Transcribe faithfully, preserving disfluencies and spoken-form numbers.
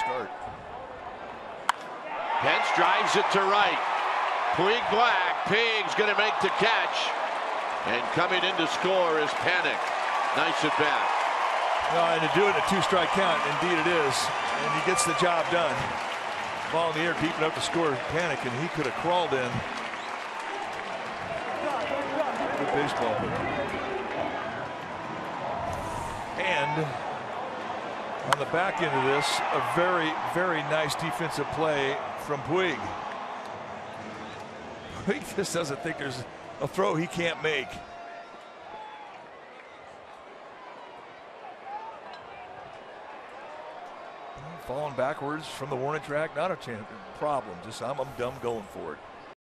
start. Pence drives it to right. Puig black. Puig's going to make the catch. And coming in to score is Panik. Nice at bat. No, and to do it in a two-strike count, indeed it is. And he gets the job done. Ball in the air, keeping up the score, Panik, and he could have crawled in. Good baseball. And on the back end of this, a very, very nice defensive play from Puig. Puig just doesn't think there's a throw he can't make. Falling backwards from the warning track, not a problem. Just I'm, I'm dumb going for it.